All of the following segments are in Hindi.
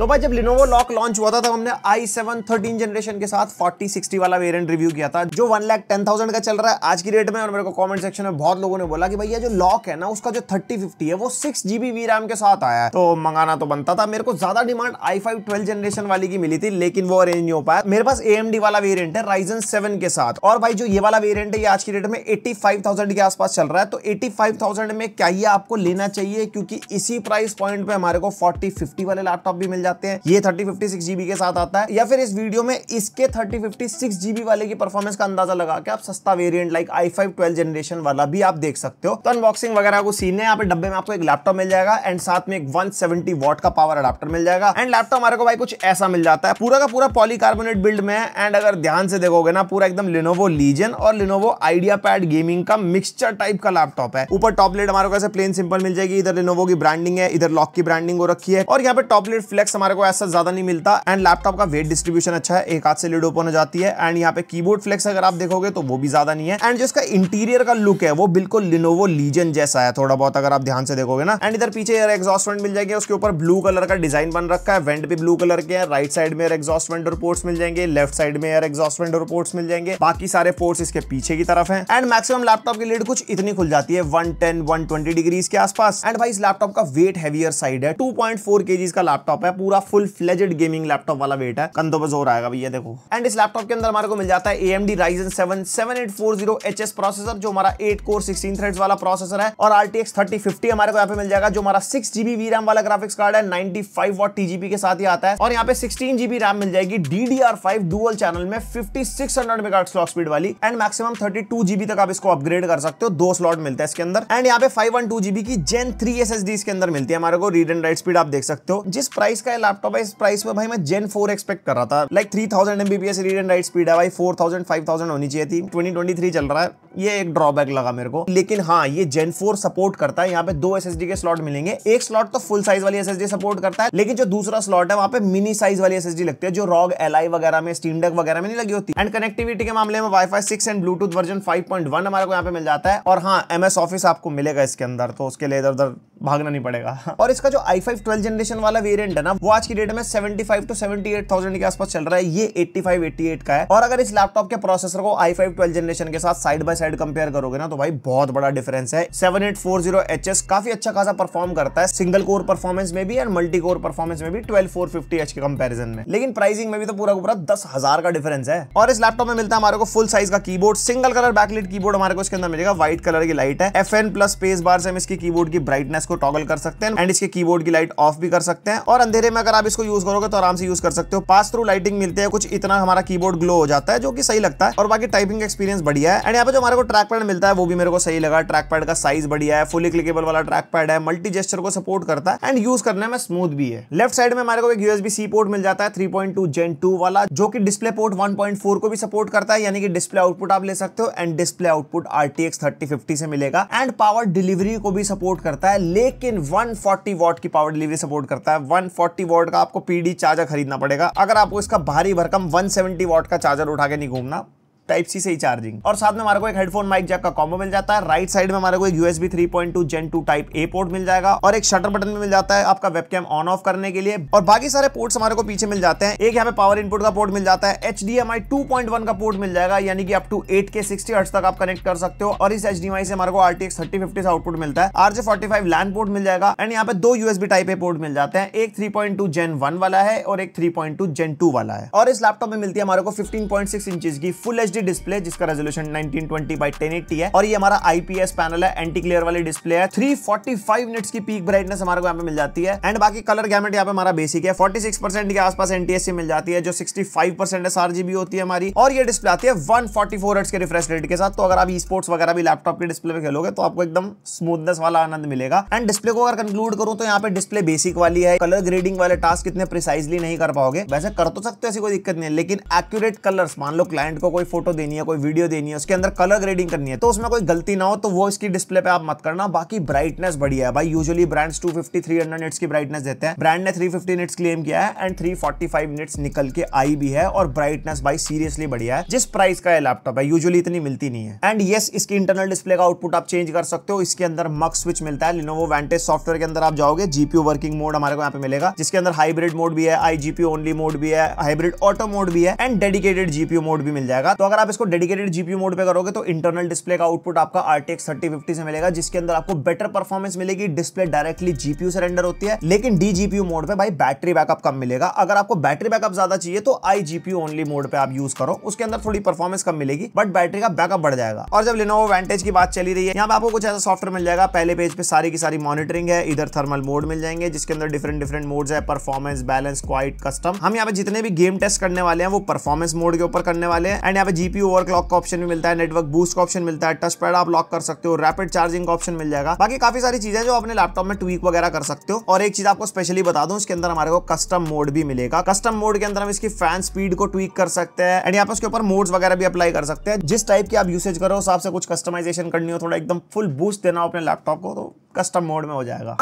तो भाई जब Lenovo LOQ लॉन्च हुआ था तब हमने i7 13 जनरेशन के साथ 4060 वाला वेरिएंट रिव्यू किया था जो 1,10,000 का चल रहा है आज की रेट में। और मेरे को कमेंट सेक्शन में बहुत लोगों ने बोला कि भैया जो LOQ है ना उसका जो 3050 है वो 6GB VRAM के साथ आया है, तो मंगाना तो बनता था। मेरे को ज्यादा डिमांड i5 12 जनरेशन वाली की मिली थी लेकिन वो अरेंज नहीं हो पाया। मेरे पास AMD वाला वेरिएंट है Ryzen 7 के साथ और भाई जो ये वाला वेरिएंट है ये आज की रेट में 85,000 के आसपास चल रहा है। तो 85,000 में क्या ये आपको लेना चाहिए, क्योंकि इसी प्राइस पॉइंट पे हमारे को 4050 वाले लैपटॉप भी मिल जाते हैं। ये 3050 6GB के साथ आता है या फिर इस वीडियो में इसके 3050 6GB वाले की परफॉर्मेंस का अंदाजा लगा के आप सस्ता वेरिएंट लाइक i5 12 जनरेशन वाला भी आप देख सकते हो। तो अनबॉक्सिंग वगैरह को सीन है, यहाँ पे डब्बे में आपको एक लैपटॉप मिल जाएगा एंड साथ में एक 170 वॉट का पावर अडाप्टर मिल जाएगा। एंड लैपटॉप हमारे को भाई कुछ ऐसा मिल जाता है, पूरा का पूरा पॉलीकार्बोनेट बिल्ड में है। एंड अगर ध्यान से देखोगे ना पूरा एकदम Lenovo Legion और Lenovo IdeaPad गेमिंग का मिक्सचर टाइप का लैपटॉप है। ऊपर टॉपलेट हमारे को ऐसे प्लेन सिंपल मिल जाएगी, इधर Lenovo की ब्रांडिंग है, इधर LOQ की ब्रांडिंग हो रखी है और यहाँ पे टॉपलेट फ्लेक्स हमारे को ऐसा ज्यादा नहीं मिलता। एंड लैपटॉप का वेट डिस्ट्रीब्यूशन अच्छा है, एक हाथ से लिड ओपन हो जाती है। एंड यहाँ पे कीबोर्ड फ्लेक्स अगर आप देखोगे तो वो भी ज्यादा नहीं है। एंड जो इसका इंटीरियर का लुक है वो बिल्कुल Lenovo Legion जैसा है थोड़ा बहुत अगर आप ध्यान से देखोगे ना। एंड इधर पीछे यार एग्जॉस्ट वेंट मिल जाएगी, उसके ऊपर ब्लू कलर का डिजाइन बन रखा है, वेंट भी ब्लू कलर के हैं। राइट साइड में यार एग्जॉस्ट वेंट और पोर्ट्स मिल जाएंगे, लेफ्ट साइड में यार एग्जॉस्ट वेंट और पोर्ट्स मिल जाएंगे, बाकी सारे पोर्ट्स इसके पीछे की तरफ हैं। एंड मैक्सिमम लैपटॉप की लिड कुछ इतनी खुल जाती है 110 120 डिग्रीज के आसपास। एंड भाई इस लैपटॉप का वेट हैवियर साइड है, 2.4 केजीज का लैपटॉप है, पूरा फुल फ्लेजेड गेमिंग लैपटॉप वाला वेट है, कंधों पर जोर आएगा भैया देखो। एंड इस लैपटॉप के अंदर हमारे को मिल जाता है AMD Ryzen 7 7840HS प्रोसेसर जो हमारा 8 कोर 16 थ्रेड्स वाला प्रोसेसर है और RTX 3050 हमारे को यहाँ पे मिल जाएगा जो हमारा 6GB VRAM वाला ग्राफिक्स कार्ड है, 95 वॉट TGP के साथ ही आता है। और यहाँ पे 16GB RAM मिल जाएगी DDR5 डुअल चैनल में 5600 मेगाहर्ट्ज क्लॉक स्पीड वाली। एंड मैक्सिमम 32GB तक आप इसको अपग्रेड कर सकते हो, 2 स्लॉट मिलते हैं इसके अंदर। एंड यहाँ पे 512GB की Gen 3 SSD इसके अंदर मिलती है हमारे को, रीड एंड राइट स्पीड आप देख सकते हो। जिस प्राइस का लैपटॉप है इस प्राइस में भाई मैं Gen 4 एक्सपेक्ट कर रहा था, like 3000 MBPS read and write speed है भाई, 4000 5000 होनी चाहिए थी, 2023 चल रहा है, ये एक ड्रॉबैक लगा मेरे को। लेकिन हाँ ये Gen 4 सपोर्ट करता है, यहाँ पे 2 SSD के स्लॉट मिलेंगे, एक स्लॉट तो फुल साइज वाली SSD सपोर्ट करता है लेकिन जो दूसरा स्लॉट है वहाँ पे मिनी साइज वाली SSD लगती है जो ROG Ally वगैरह में, Steam Deck वगैरह में नहीं लगी होती। एंड कनेक्टिविटी के मामले में Wi-Fi 6 एंड Bluetooth वर्जन 5.1 हमारे को यहाँ पे मिल जाता है। और हाँ MS Office आपको मिलेगा इसके अंदर, तो उसके लिए इधर उधर भागना नहीं पड़ेगा। और इसका जो i5 12 जनरेशन वाला वेरिएंट है ना वो आज की डेट में 75 तो 78,000 के आसपास चल रहा है, ये 85 88 का है। और अगर इस लैपटॉप के प्रोसेसर को i5 12 जनरेशन के साथ साइड बाय साइड कंपेयर करोगे ना तो भाई बहुत बड़ा डिफरेंस है। 7840HS काफी अच्छा खासा परफॉर्म करता है सिंगल कोर परफॉर्मेंस में भी एंड मल्टी कोर परफॉर्मेंस में भी 12450H के कंपैरिजन में, लेकिन प्राइसिंग में भी तो पूरा पूरा 10,000 का डिफरेंस है। और इस लैपटॉप में मिलता है हमारे को फुल साइज का keyboard, single colour backlight keyboard हमारे को इसके अंदर मिलेगा, व्हाइट कलर की लाइट है। FN प्लस स्पेस बार से हम इसकी कीबोर्ड की ब्राइटनेस को टॉगल कर सकते हैं एंड इसके कीबोर्ड की लाइट ऑफ भी कर सकते हैं। और अंधेरे में अगर आप इसको यूज करोगे तो आराम से यूज कर सकते हो, पास थ्रू लाइटिंग मिलते हैं, कुछ इतना हमारा कीबोर्ड ग्लो हो जाता है जो कि सही लगता है। और बाकी टाइपिंग एक्सपीरियंस बढ़िया है। एंड यहाँ पे जो हमारे को ट्रैक पैड मिलता है वो भी मेरे को सही लगा, ट्रैक पैड का साइज बढ़िया है, फुली क्लिकेबल वाला ट्रैक पैड है, मल्टी जेस्चर को सपोर्ट करता है एंड यूज करने में स्मूथ भी है। लेफ्ट साइड में हमारे को एक USB-C पोर्ट मिल जाता है 3.2 Gen 2 वाला जो कि DisplayPort 1.4 को भी सपोर्ट करता है, यानी कि डिस्प्ले आउटपुट आप ले सकते हो एंड डिस्प्ले आउटपुट RTX 3050 से मिलेगा। एंड पावर डिलीवरी को भी सपोर्ट करता है लेकिन 140 वॉट की पावर डिलीवरी सपोर्ट करता है। 140 वॉट का आपको PD चार्जर खरीदना पड़ेगा, अगर आपको इसका भारी भरकम 170 वॉट का चार्जर उठा के नहीं घूमना, टाइप सी से ही चार्जिंग। और साथ में हमारे को एक हेडफोन माइक जैक का कॉम्बो मिल जाता है। राइट साइड में हमारे को एक USB 3.2 Gen 2 type A port मिल जाएगा और एक शटर बटन भी मिल जाता है आपका वेबकैम ऑन ऑफ करने के लिए। और बाकी सारे पोर्ट्स हमारे को पीछे मिल जाते हैं, एक यहाँ पे पावर इनपुट का पोर्ट मिल जाता है, HDMI 2.1 का पोर्ट मिल जाएगा यानी कि अप टू 8K 60 हर्ट्ज तक आप कनेक्ट कर सकते हो। और इस HDMI से हमारे को RTX 3050 का आउटपुट मिलता है, RJ45 LAN पोर्ट मिल जाएगा एंड यहाँ पे 2 USB टाइप A पोर्ट मिल जाते हैं, एक 3.2 Gen 1 वाला है और एक 3.2 Gen 2 वाला है। और इस लैपटॉप में मिलती है हमारे को 15.6 इंचेस की फुल HD डिस्प्ले जिसका रेजोल्यूशन 1920 by 1080 है और ये हमारा IPS पैनल है, एंटी ग्लेयर वाली डिस्प्ले है, 345 निट्स की पीक ब्राइटनेस हमारे को यहाँ पे मिल जाती है। एंड बाकी कलर गैमेट यहाँ पे हमारा बेसिक है, 46% के आसपास NTSC मिल जाती है जो 65% sRGB होती है हमारी। और ये डिस्प्ले आती है 144 हर्ट्ज के रिफ्रेश रेट के साथ, तो अगर आप e-sports वगैरह भी लैपटॉप के डिस्प्ले पे खेलोगे तो आपको एकदम स्मूथनेस वाला आनंद मिलेगा। एंड डिस्प्ले को अगर कंक्लूड करूं तो यहाँ पे डिस्प्ले बेसिक वाली है, कलर ग्रेडिंग वाले टास्क इतने प्रिसाइजली नहीं कर पाओगे, वैसे कर तो सकते हो ऐसी कोई दिक्कत नहीं है, लेकिन एक्यूरेट कलर्स मान लो क्लाइंट को कोई फोटो फोटो देनी है, कोई वीडियो देनी है, उसके अंदर कलर ग्रेडिंग करनी है, तो उसमें कोई गलती ना हो तो वो इसकी डिस्प्ले पे आप मत करना। बाकी ब्राइटनेस बढ़िया है भाई, यूजुअली ब्रांड्स 250 300 निट्स की ब्राइटनेस देते हैं, ब्रांड ने 350 निट्स क्लेम किया है एंड 345 निट्स निकल के आई भी है, और ब्राइटनेस भाई सीरियसली बढ़िया है जिस प्राइस का लैपटॉप है, यूजुअली इतनी मिलती नहीं है। एंड यस, इसकी इंटरनल डिस्प्ले का आउटपुट आप चेंज कर सकते हो, इसके अंदर MUX स्विच मिलता है। Lenovo Vantage सॉफ्टवेयर के अंदर आप जाओगे, जीपीयू वर्किंग मोड हमारे को यहाँ पे मिलेगा, जिसके अंदर हाइब्रिड मोड भी है, आईजीपी ओनली मोड भी है, हाइब्रिड ऑटो मोड भी है एंड डेडिकेटेड जीपीयू मोड भी मिल जाएगा। तो अगर आप इसको डेडिकेटेड जीपीयू मोड पे करोगे तो इंटरनल डिस्प्ले का आउटपुट आपका RTX 3050 से मिलेगा, जिसके अंदर आपको बेटर परफॉर्मेंस मिलेगी। डिस्प्ले डायरेक्टली जीपीयू से रेंडर होती है, लेकिन डीजीपीयू मोड पे भाई बैटरी बैकअप कम मिलेगा। अगर आपको बैटरी बैकअप ज्यादा चाहिए तो आईजीपीयू ओनली मोड पे आप यूज करो, उसके अंदर थोड़ी परफॉर्मेंस कम मिलेगी बट बैटरी का बैकअप बढ़ जाएगा। और जब Lenovo Vantage की बात चली रही है, यहाँ पे आपको कुछ ऐसा सॉफ्टवेयर मिल जाएगा, पहले पेज पे सारी की सारी मॉनिटरिंग है, इधर थर्मल मोड मिल जाएंगे जिसके अंदर डिफरेंट मोड्स है, परफॉर्मेंस, बैलेंस, क्वाइट, कस्टम। हम यहाँ पे जितने भी गेम टेस्ट करने वाले हैं वो परफॉर्मेंस मोड के ऊपर करने वाले हैं। एंड यहाँ पे जीपीयू ओवरक्लॉक का ऑप्शन भी मिलता है, नेटवर्क बूस्ट का ऑप्शन मिलता है, टच पैड आप लॉक कर सकते हो, रैपिड चार्जिंग का ऑप्शन मिल जाएगा। बाकी काफी सारी चीजें जो अपने लैपटॉप में ट्वीक वगैरह कर सकते हो। और एक चीज आपको स्पेशली बता दूं, इसके अंदर हमारे को कस्टम मोड भी मिलेगा। कस्टम मोड के अंदर हम इसकी फैन स्पीड को ट्वीक कर सकते हैं एंड यहाँ पे उसके ऊपर मोड्स वगैरह भी अप्लाई कर सकते हैं। जिस टाइप की आप यूसेज करो उस हिसाब से कुछ कस्टमाइजेशन करनी हो, थोड़ा एकदम फुल बूस्ट देना हो अपने लैपटॉप को, तो कस्टम मोड में हो जाएगा।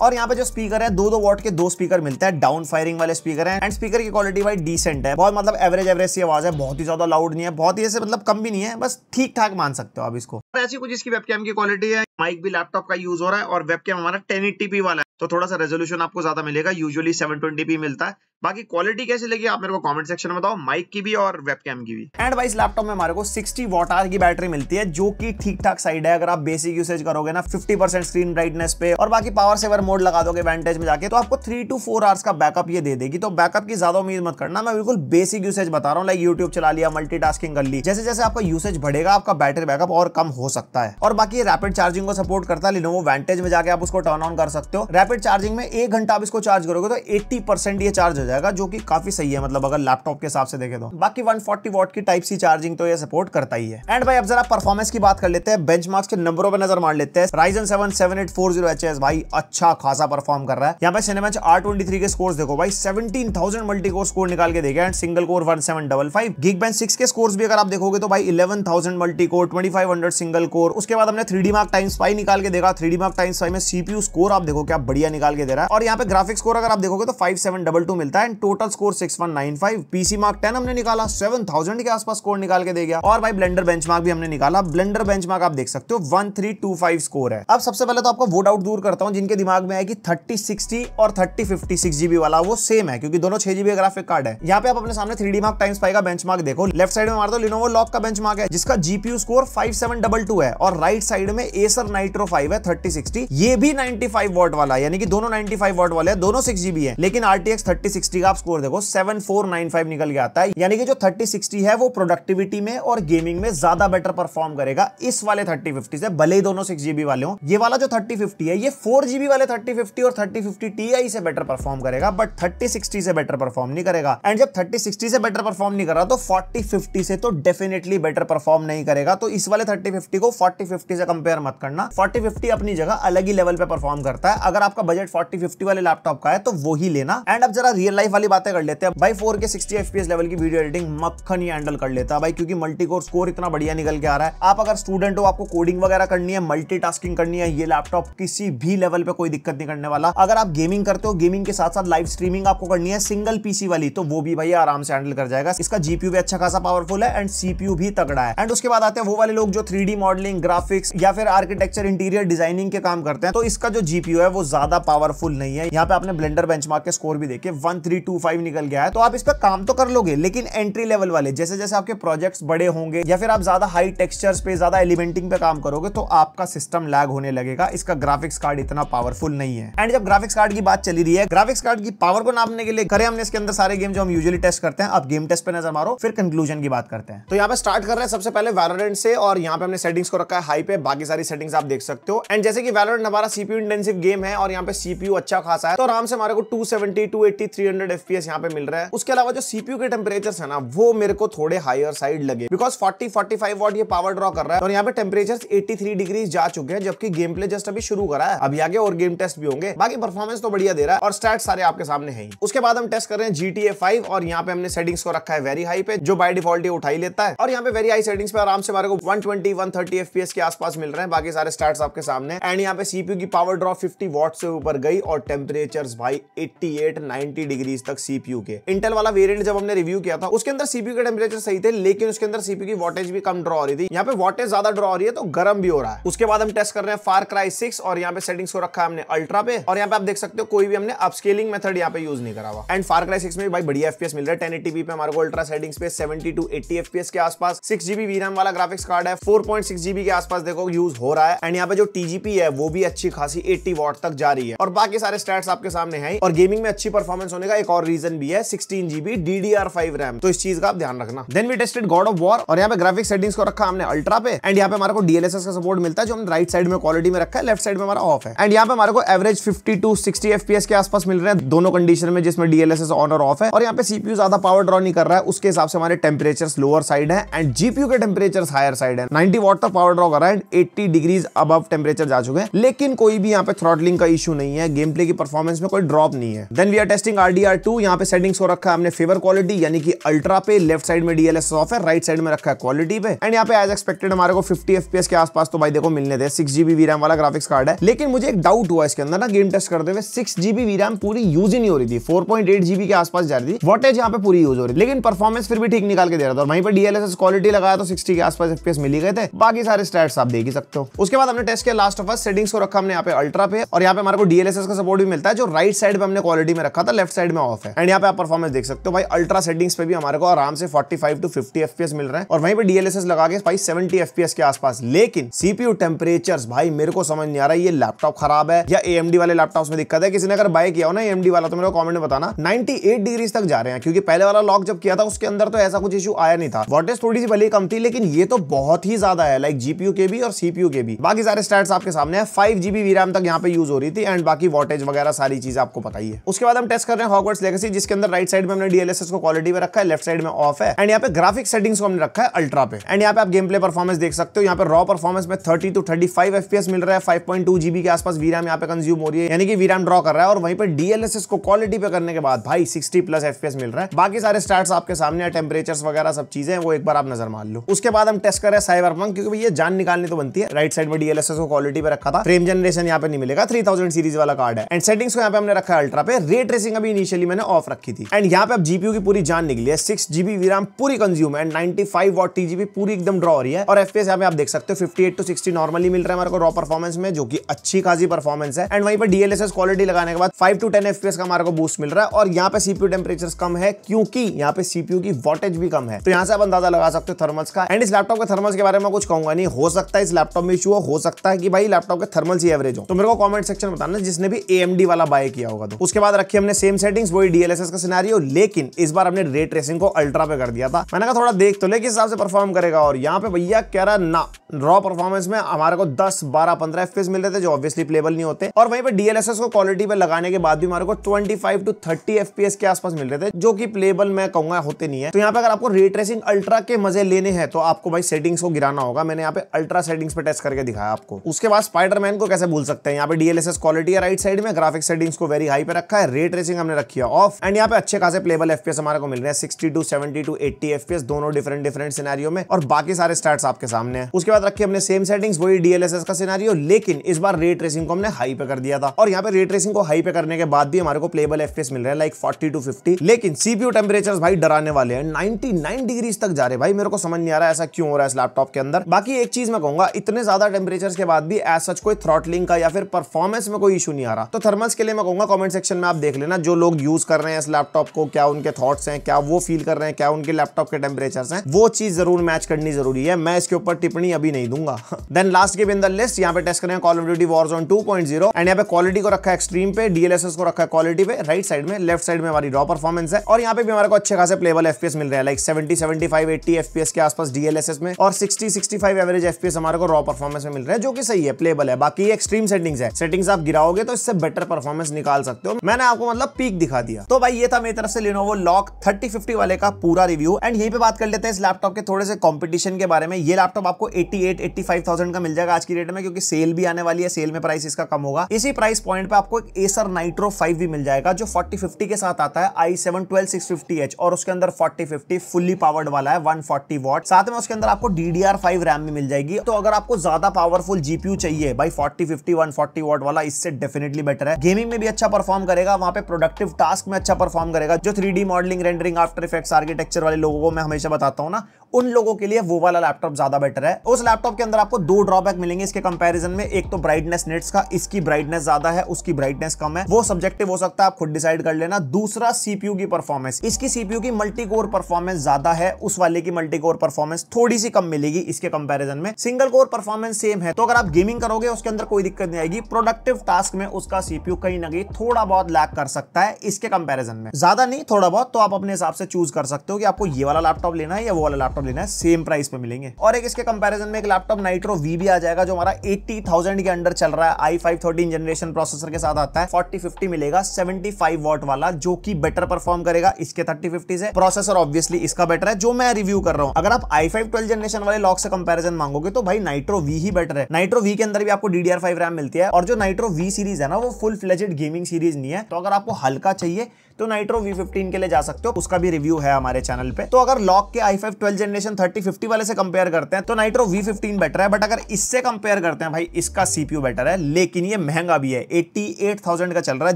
और यहाँ पे जो स्पीकर है 2-2 वाट के 2 स्पीकर मिलते हैं, डाउन फायरिंग वाले स्पीकर हैं एंड स्पीकर की क्वालिटी भाई डिसेंट है, बहुत मतलब एवरेज सी आवाज है, बहुत ही ज्यादा लाउड नहीं है, बहुत ही ऐसे मतलब कम भी नहीं है, बस ठीक ठाक मान सकते हो आप इसको। और ऐसी कुछ इसकी वेबकैम की क्वालिटी है, माइक भी लैपटॉप का यूज हो रहा है और वेबकैम हमारा 1080p वाला है, तो थोड़ा सा रेजोल्यूशन आपको ज्यादा मिलेगा, यूजुअली 720p मिलता है। बाकी क्वालिटी कैसी लगी आप मेरे को कमेंट सेक्शन में बताओ, माइक की भी और वेबकैम की भी। एंड भाई इस लैपटॉप में हमारे को 60 वॉट आवर की बैटरी मिलती है, जो कि ठीक ठाक साइड है। अगर आप बेसिक यूसेज करोगे ना 50% स्क्रीन ब्राइटनेस पे और बाकी पावर सेवर मोड लगा दोगे Vantage में जाके, तो आपको 3 to 4 आवर्स का बैकअप ये दे देगी। तो बैकअप की ज्यादा उम्मीद मत करना, मैं बिल्कुल बेसिक यूसेज बता रहा हूँ, लाइक यूट्यूब चला लिया, मल्टीटास्किंग कर ली। जैसे जैसे आपका यूसेज बढ़ेगा आपका बैटरी बैकअप और कम हो सकता है। और बाकी रैपिड चार्जिंग को सपोर्ट करता है, Lenovo Vantage में जाके आप उसको टर्न ऑन कर सकते हो। रैपिड चार्जिंग में 1 घंटा आप इसको चार्ज करोगे तो 80% ये चार्ज हो जाएगा, जो कि काफी सही है, मतलब अगर लैपटॉप के हिसाब से देखें तो। बाकी 140 वॉट की टाइप सी चार्जिंग तो ये सपोर्ट करता ही है। एंड भाई अब जरा परफॉर्मेंस की बात कर लेते हैं, बेंचमार्क्स के नंबरों पे नजर मार लेते हैं। Ryzen 7 7840HS भाई अच्छा खासा परफॉर्म कर रहा है। यहाँ पे Cinebench R23 के स्कोर्स देखो भाई, 17000 मल्टी कोर स्कोर निकाल के देखे एंड सिंगल कोर 1755। Geekbench 6 के स्कोर्स भी अगर आप देखोगे तो भाई 11000 मल्टी कोर, 2500 सिंगल कोर। उसके बाद हमने 3D मार्क टाइम स्पाई निकाल के देखा, 3D मार्क टाइम स्पाई में सीपीयू स्कोर आप देखो क्या बढ़िया निकाल के दे रहा है। और यहाँ पे ग्राफिक्स स्कोर अगर आप देखोगे तो 5722 मिलता है and total score 6195। PC mark 10 हमने निकाला, 7000 के आसपास स्कोर निकाल के दे गया। और भाई ब्लेंडर बेंचमार्क भी हमने निकाला, ब्लेंडर बेंचमार्क आप देख सकते हो 1325 स्कोर है। अब सबसे पहले तो आपको वोट आउट दूर करता हूं जिनके दिमाग में है कि 3060 और 3050 6GB वाला वो सेम है, क्योंकि दोनों 6GB ग्राफिक कार्ड है। यहाँ पे आप अपने सामने 3D मार्क टाइम स्पाई का बेंचमार्क देखो, लेफ्ट साइड में हमारा तो Lenovo LOQ का बेंचमार्क है जिसका जीपीयू स्कोर 5722 है, और राइट साइड में Acer Nitro 5 है 3060, ये भी 95 वॉट वाला है, यानी कि दोनों 95 वॉट वाले हैं, दोनों 6GB है। लेकिन RTX 3060 का आप स्कोर देखो 7495 निकल के आता है, यानी कि जो 3060 है वो प्रोडक्टिविटी में और गेमिंग में ज्यादा बेटर परफॉर्म करेगा इस वाले 3050 से, भले ही दोनों 6GB वाले हों। ये वाला जो 3050 है ये 4GB वाले 3050 और 3050 Ti से बेटर परफॉर्म करेगा, बट 3060 से बेटर परफॉर्म नहीं करेगा। एंड जब 3060 से बेटर परफॉर्म नहीं कर रहा तो 4050 से तो डेफिनेटली बेटर परफॉर्म नहीं करेगा। तो इस वाले 3050 को 4050 से कंपेयर मत करना, 4050 अपनी जगह अलग ही लेवल पे परफॉर्म करता है। अगर आपका बजट 4050 वाले लैपटॉप का है तो वो ही लेना। एंड अब जरा रियल लाइफ वाली बातें कर लेते हैं भाई, 4K 60 FPS लेवल की वीडियो एडिटिंग मक्खन ही हैंडल कर लेता है भाई, क्योंकि मल्टी कोर स्कोर इतना बढ़िया निकल के आ रहा है। आप अगर स्टूडेंट हो, आपको कोडिंग वगैरह करनी है, मल्टीटास्किंग करनी है, ये लैपटॉप किसी भी लेवल पे कोई दिक्कत नहीं करने वाला। अगर आप गेमिंग करते हो, गेमिंग के साथ साथ लाइव स्ट्रीमिंग आपको करनी है सिंगल पीसी वाली, तो वो भी भाई आराम से हैंडल कर जाएगा। इसका जीपीयू भी अच्छा खासा पावरफुल है एंड सीपीयू भी तगड़ा है। एंड उसके बाद आते हैं वो वाले लोग जो 3D मॉडलिंग, ग्राफिक्स या फिर आर्किटेक्चर, इंटीरियर डिजाइनिंग के काम करते हैं, तो इसका जो जीपीयू है वो ज्यादा पावरफुल नहीं है। यहाँ पे आपने ब्लेंडर बेंचमार्क के स्कोर भी देखे 1325 निकल गया है, तो आप इस पर काम तो कर लोगे, लेकिन एंट्री लेवल वाले जैसे जैसे आपके प्रोजेक्ट्स बड़े होंगे या फिर आप ज्यादा हाई टेक्सचर्स पे, ज्यादा एलिमेंटिंग पे काम करोगे तो आपका सिस्टम लैग होने लगेगा। इसका ग्राफिक्स कार्ड इतना पावरफुल नहीं है। एंड जब ग्राफिक्स कार्ड की बात चली रही है, ग्राफिक्स कार्ड की पावर को नापने के लिए करें हमने इसके अंदर सारे गेम जो हम यूजुअली टेस्ट करते हैं। आप गेम टेस्ट पे नजर मारो, फिर कंक्लूजन की बात करते हैं। तो यहाँ पे स्टार्ट कर रहे हैं सबसे पहले Valorant से, और यहाँ पे हमने सेटिंग्स को रखा है हाई पे, बाकी सारी सेटिंग्स आप देख सकते हो। एंड जैसे कि Valorant हमारा सीपीयू इंटेंसिव गेम है और यहाँ पे सीपीयू अच्छा खासा है, तो आराम से हमारे को 270, 280, 300 300 FPS यहाँ पे मिल रहा है। उसके अलावा जो सीपीयू के टेम्परेचर्स है ना, वो मेरे को थोड़े हायर साइड लगे, बिकॉज 40-45 वाट ये पावर ड्रॉ कर रहा है और यहाँ पे टेम्परेचर्स 83 डिग्री जा चुके हैं, जबकि गेम प्ले जस्ट अभी शुरू करा है। अभी आगे और गेम टेस्ट भी होंगे। बाकी परफॉर्मेंस तो बढ़िया दे रहा है और स्टैट्स सारे आपके सामने हैं। उसके बाद हम टेस्ट कर रहे हैं GTA 5 और यहाँ पे हमने सेटिंग्स को रखा है वेरी हाई पे, जो बाय डिफॉल्ट ये उठाई लेता है। और यहाँ पे वेरी हाई सेटिंग्स पे आराम से हमारे को 120-130 FPS के आसपास मिल रहे हैं। बाकी सारे स्टैट्स आपके सामने। एंड यहाँ पे सीपीयू की पावर ड्रॉ 50 वाट से ऊपर गई और टेम्परेचर्स भाई 88-90 डिग्री तक सीपीयू के। इंटेल वाला वेरिएंट जब हमने रिव्यू किया था उसके अंदर सीपीयू के टेम्परेचर सही थे, लेकिन उसके अंदर सीपीयू की वॉटेज भी कम ड्रॉ हो रही थी। यहाँ पे वॉटेज ज्यादा ड्रॉ हो रही है तो गर्म भी हो रहा है। उसके बाद हम टेस्ट कर रहे हैं फार क्राई 6 और यहाँ पे सेटिंग्स को रखा है हमने अल्ट्रा पे। और यहाँ पे आप देख सकते हो कोई भी हमने अपस्केलिंग मेथड यहाँ पे यूज नहीं करा हुआ। एंड फार क्राई 6 में भी भाई बढ़िया एफपीएस मिल रहा है। 1080p पे हमारे को अल्ट्रा सेटिंग्स पे 70-80 FPS के आसपास। 6GB VRAM वाला ग्राफिक्स कार्ड है, 4.6GB के आसपास देखो यूज हो रहा है। एंड यहाँ पे जो TGP है वो भी अच्छी खासी 80 वाट तक जा रही है। और बाकी सारे स्टैट्स आपके सामने हैं। और गेमिंग में अच्छी परफॉर्मेंस होने का एक और रीजन भी है, 16GB DDR5 रैम, तो इस चीज का आप ध्यान रखना। Then we tested God of War और यहाँ पे ग्राफिक्स सेटिंग्स को रखा हमने अल्ट्रा पे। एंड यहाँ पे हमारे को DLSS का सपोर्ट मिलता है, जो हम राइट साइड में क्वालिटी में रखा है, लेफ्ट साइड में हमारा ऑफ है। एंड यहाँ पे हमारे को एवरेज 50-60 FPS के आसपास मिल रहे हैं दोनों कंडीशन में, जिसमें DLSS ऑन और ऑफ है। और यहाँ पे CPU ज्यादा पावर ड्रॉ नहीं कर रहा है, उसके हिसाब से हमारे टेम्परेचर्स लोअर साइड है एंड GPU के टेम्परेचर्स हायर साइड है। 90 वाट तक पावर ड्रॉ कर रहा है एंड 80 डिग्रीज अबव टेम्परेचर जा चुके हैं, लेकिन कोई भी यहाँ पे थ्रॉटलिंग का इशू नहीं है, गेम प्ले की परफॉर्मेंस में कोई ड्रॉप नहीं है। Then we are testing RDR2। यहाँ पे सेटिंग्स को रखा है हमने फेवर क्वालिटी, यानी कि अल्ट्रा पे। लेफ्ट साइड में DLSS ऑफ है, राइट साइड में रखा है क्वालिटी पे। एंड यहाँ पे एज एक्सपेक्टेड हमारे को 50 FPS के आसपास तो भाई देखो मिलने थे। 6GB VRAM वाला ग्राफिक्स कार्ड है, लेकिन मुझे एक डाउट हुआ इसके अंदर ना, गेम टेस्ट करते हुए 6GB VRAM पूरी यूज ही नहीं हो रही थी, 4.8GB के आसपास जा रही थी। वोटेज यहाँ पे पूरी यूज हो रही, लेकिन परफॉर्मेंस फिर भी ठीक निकाल के दे रहा था। और वहीं पर DLSS क्वालिटी लगाया तो 60 के आसपास FPS मिल गए थे। बाकी सारे स्टैट्स आप देख ही सकते हो। उसके बाद हमने टेस्ट किया लास्ट ऑफ अस। सेटिंग्स को रखा हमने यहाँ पे अल्ट्रा पे और यहाँ पे हमारे को DLSS का सपोर्ट भी मिलता है, जो राइट साइड पे हमने क्वालिटी में रखा था, लेफ्ट साइड में ऑफ है। एंड यहाँ पे आप परफॉर्मेंस देख सकते हो भाई, अल्ट्रा सेटिंग्स पे भी हमारे को आराम से 45-50 FPS मिल रहे हैं। और वहीं पर DLSS लगा के भाई 70 FPS के आसपास। लेकिन CPU टेम्परेचर्स भाई मेरे को समझ नहीं आ रहा है, ये लैपटॉप खराब है या AMD वाले लैपटॉप्स में दिक्कत है। किसी ने अगर बाय किया हो ना AMD वाला तो मेरे को कमेंट में बताना। 98 डिग्री तक जा रहे हैं, क्योंकि पहले वाला लॉक जब किया था उसके अंदर तो ऐसा कुछ इशू आया नहीं था। वोल्टेज थोड़ी सी भले कम थी, लेकिन ये तो बहुत ही ज्यादा है, लाइक GPU के भी और CPU के भी। बाकी सारे स्टैट्स आपके सामने है। 5GB VRAM तक यहाँ पे यूज हो रही थी एंड बाकी वोल्टेज वगैरह सारी चीज आपको पता ही है। उसके बाद हम टेस्ट कर रहे हैं हॉगवर्ट्स लेगेसी, जिसके अंदर राइट साइड में हमने DLSS को क्वालिटी में रखा है, लेफ्ट साइड में ऑफ है। एंड यहाँ पे ग्राफिक सेटिंग्स को हमने रखा है अल्ट्रा पे। एंड यहाँ पे आप गेम प्ले परफॉर्मेंस देख सकते हो। यहाँ पे रॉ परफॉर्मेंस में 30-35 FPS मिल रहा है, 5.2GB के आसपास VRAM यहाँ पे कंज्यूम हो रही है, यानी कि VRAM ड्रॉ कर रहा है। और वहीं पर DLSS को क्वालिटी पे करने के बाद भाई 60+ FPS मिल रहा है। बाकी सारे स्टैट्स आपके सामने है, टेम्परेचर्स वगैरह सब चीजें, वो एक बार आप नजर मार लो। उसके बाद हम टेस्ट कर रहे हैं साइबरपंक, क्योंकि ये जान निकालनी तो बनती है। राइट साइड में DLSS को क्वालिटी पे रखा था, फ्रेम जनरेशन यहाँ पे नहीं मिलेगा, 3000 सीरीज वाला कार्ड है। एंड सेटिंग्स को यहाँ पे हमने रखा है अल्ट्रा पे। रे ट्रेसिंग अभी इनिशियली मैंने ऑफ रखी थी। एंड यहाँ पे अब GPU की पूरी जान निकली है, 6GB VRAM पूरी कंज्यूम है, 95 वाट TGP पूरी एकदम ड्रॉ हो रही है। और FPS यहाँ पे आप देख सकते हो 58-60 नॉर्मली मिल रहा है हमारे को रॉ परफॉर्मेंस में, जो कि अच्छी खासी परफॉर्मेंस है। एंड वहीं पर DLSS क्वालिटी लगाने के बाद 5-10 FPS का हमारे को बूस्ट मिल रहा है। और यहाँ पे CPU टेम्परेचर्स कम है, क्योंकि यहाँ पे CPU की वोटेज भी कम है, तो यहाँ से आप अंदाजा लगा सकते हो थर्मल्स का। एंड इस लैपटॉप के थर्मल्स के बारे में कुछ कहूंगा नहीं, हो सकता है इस लैपटॉप में इशू हो सकता है कि भाई लैपटॉप के थर्मल्स ही एवरेज हो, तो मेरे को कमेंट सेक्शन में बताना जिसने भी AMD वाला बाय किया होगा। तो उसके बाद रखी हमने सेम सेटिंग्स, वही DLSS का सिनेरियो, लेकिन इस बार हमने रे ट्रेसिंग को अल्ट्रा पे कर दिया था। मैंने कहा थोड़ा देख तो ले किस हिसाब से परफॉर्म करेगा, और यहाँ पे भैया कह रहा ना, रॉ परफॉर्मेंस में हमारे को 10-12-15 FPS मिल रहे थे, जो ऑब्वियसली प्लेबल नहीं होते। और वहीं पर DLSS को क्वालिटी पे लगाने के बाद भी हमारे को 25-30 FPS के आसपास मिल रहे थे, जो कि प्लेबल मैं कहूंगा होते नहीं है। तो यहाँ पे अगर आपको रे ट्रेसिंग अल्ट्रा के मजे लेने हैं तो आपको भाई सेटिंग्स को गिराना होगा। मैंने यहाँ पे अल्ट्रा सेटिंग्स पे टेस्ट करके दिखाया आपको। उसके बाद स्पाइडरमैन को कैसे भूल सकते हैं, यहाँ पे DLSS क्वालिटी है राइट साइड में, ग्राफिक सेटिंग्स को वेरी हाई पे रखा है, रे ट्रेसिंग हमने रखी है ऑफ। एंड यहाँ पे अच्छे खासे प्लेबल FPS हमारे को मिल रहे हैं, 60-70-80 FPS दोनों डिफरेंट सिनेरियो में। और बाकी सारे स्टैट्स आपके सामने है। उसके बाद रखी हमने सेम सेटिंग्स, वही DLSS का सिनेरियो, लेकिन इस बार रे ट्रेसिंग को हमने हाई पे कर दिया था। और यहाँ पे रे ट्रेसिंग को हाई पे करने के बाद भी हमारे को प्लेबल FPS मिल रहा है, लाइक 40-50। लेकिन CPU टेम्परेचर्स भाई डराने वाले हैं, 99 डिग्री तक जा रहे भाई। मेरे को समझ नहीं आ रहा है ऐसा क्यों हो रहा है इस लैपटॉप के अंदर। बाकी एक चीज मैं कहूंगा, इतने ज्यादा टेम्परेचर्स के बाद भी एज सच कोई थ्रॉटलिंग का या फिर परफॉर्मेंस में कोई इशू नहीं आ रहा। तो थर्मल्स के लिए मैं कहूंगा कमेंट सेक्शन में आप देख लेना, जो लोग यूज कर रहे हैं इस लैपटॉप को क्या उनके थॉट्स हैं, क्या वो फील कर रहे हैं, क्या उनके लैपटॉप के टेम्परेचर्स हैं, वो चीज जरूर मैच करनी जरूरी है। मैं इसके ऊपर टिप्पणी अभी नहीं दूंगा। Then last game in the list, यहाँ पे टेस्ट कर रहे हैं call of duty warzone 2.0। And यहाँ पे क्वालिटी को रखा है एक्सट्रीम पे, DLSS को रखा है क्वालिटी पे, राइट साइड में, लेफ्ट साइड में हमारी रॉ परफॉर्मेंस है। और यहाँ पे भी हमारे को अच्छे खासे प्लेबल FPS मिल रहे हैं, लाइक 70-75-80 FPS के आसपास DLSS में, और 60-65 एवरेज FPS हमारे को रॉ परफॉर्मेंस में मिल रहा है, जो कि सही है, प्लेबल है। बाकी एक्सट्रीम सेटिंग्स है, सेटिंग्स आप गिराओगे तो इससे बेटर परफॉर्मेंस निकाल सकते हो। मैंने आपको मतलब पीक दिखा दिया। तो भाई ये था मेरी तरफ से Lenovo LOQ 3050 वाले का पूरा रिव्यू। एंड यहीं पे बात कर लेते हैं इस लैपटॉप के थोड़े से कॉम्पिटिशन के बारे में। ये लैपटॉप आपको 88-85,000 का मिल जाएगा आज की डेट में, क्योंकि सेल भी आने वाली है, सेल में प्राइस इसका कम होगा। इसी प्राइस पॉइंट पे आपको एक Acer Nitro 5 भी मिल जाएगा जो 4050 के साथ आता है, i7 12650H, और उसके अंदर 4050 फुल्ली पावर्ड वाला है 140 वाट। साथ में उसके अंदर आपको DDR5 रैम भी मिल जाएगी। तो अगर आपको ज्यादा पावरफुल जीपीयू चाहिए भाई 4050 140 वाट वाला इससे डेफिनेटली बेटर है। गेमिंग में भी अच्छा परफॉर्म करेगा, वहां पे प्रोडक्टिव टास्क में अच्छा परफॉर्म करेगा। जो 3D modelling, rendering, after effects, architecture वाले लोगों को मैं हमेशा बताता हूँ ना, उन लोगों के लिए वो वाला लैपटॉप ज्यादा बेटर है। उस लैपटॉप के अंदर आपको दो ड्रॉबैक मिलेंगे इसके कंपैरिजन में। एक तो ब्राइटनेस नेट्स का, इसकी ब्राइटनेस ज्यादा है, उसकी ब्राइटनेस कम है, वो सब्जेक्टिव हो सकता है, आप खुद डिसाइड कर लेना। दूसरा सीपीयू की परफॉर्मेंस, इसकी सीपीयू की मल्टी कोर परफॉर्मेंस ज्यादा है, उस वाले की मल्टी कोर परफॉर्मेंस थोड़ी सी कम मिलेगी इसके कंपैरिजन में। सिंगल कोर परफॉर्मेंस सेम है, तो अगर आप गेमिंग करोगे उसके अंदर कोई दिक्कत नहीं आएगी। प्रोडक्टिव टास्क में उसका सीपीयू कहीं ना कहीं थोड़ा बहुत लैग कर सकता है इसके कंपैरिजन में, ज्यादा नहीं थोड़ा बहुत। तो आप अपने हिसाब से चूज कर सकते हो कि आपको ये वाला लैपटॉप लेना है या वो वाला लैपटॉप लेना है, सेम प्राइस पे मिलेंगे। और एक इसके कंपैरिजन में एक लैपटॉप नाइट्रो वी भी आ जाएगा जो हमारा 80,000 के अंडर चल रहा है, i5 13 जनरेशन प्रोसेसर के साथ आता है, 4050 मिलेगा 75 वाट वाला, जो कि बेटर परफॉर्म करेगा इसके 3050 से। प्रोसेसर ऑब्वियसली इसका बेटर है जो मैं रिव्यू कर रहा हूं। अगर आप i5 12 जनरेशन वाले LOQ से कंपैरिजन मांगोगे तो भाई नाइट्रो वी ही बेटर है। नाइट्रो वी के अंदर भी आपको DDR5 रैम मिलती है, और जो नाइट्रो वी सीरीज है ना वो फुल फ्लेज्ड गेमिंग सीरीज नहीं है। तो अगर आपको हल्का चाहिए तो नाइट्रो V15 के लिए जा सकते हो, उसका भी रिव्यू है हमारे चैनल पे। तो अगर LOQ के i5 12 जनरेशन 3050 वाले से कंपेयर करते हैं तो नाइट्रो V15 बेटर है, बट अगर इससे कंपेयर करते हैं भाई इसका सीपीयू बेटर है, लेकिन ये महंगा भी है, 88,000 का चल रहा है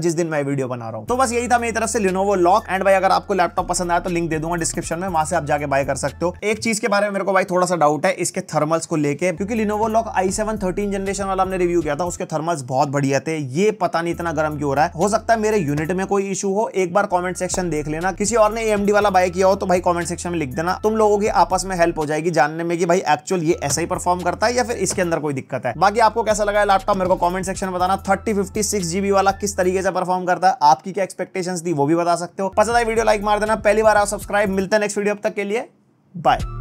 जिस दिन मैं वीडियो बना रहा हूँ। तो बस यही था मेरी तरफ से Lenovo LOQ। एंड भाई अगर आपको लैपटॉप पसंद आया तो लिंक दे दूंगा डिस्क्रिप्शन में, वहां से आप जाके बाय कर सकते हो। एक चीज के बारे में मेरे को भाई थोड़ा सा डाउट है इसके थर्मल्स को लेकर, क्योंकि Lenovo LOQ i7 13 जनरेशन वाला हमने रिव्यू किया था, उसके थर्मल्स बहुत बढ़िया थे, ये पता नहीं इतना गर्म क्यों हो रहा है। हो सकता है मेरे यूनिट में कोई इशू हो, एक बार कमेंट सेक्शन देख लेना। किसी और ने AMD वाला बाय किया हो तो भाई कमेंट सेक्शन में लिख देना, तुम लोगों की आपस में हेल्प हो जाएगी जानने में कि भाई एक्चुअल ये ऐसा ही परफॉर्म करता है या फिर इसके अंदर कोई दिक्कत है। बाकी आपको कैसा लगा लैपटॉप मेरे को कमेंट सेक्शन में बताना। 3050 6GB वाला किस तरीके से परफॉर्म करता है, आपकी क्या एक्सपेक्टेशंस थी वो भी बता सकते हो। पसंद आई वीडियो लाइक मार देना, पहली बार आओ सब्सक्राइब। मिलते हैं नेक्स्ट वीडियो, अब तक के लिए बाय।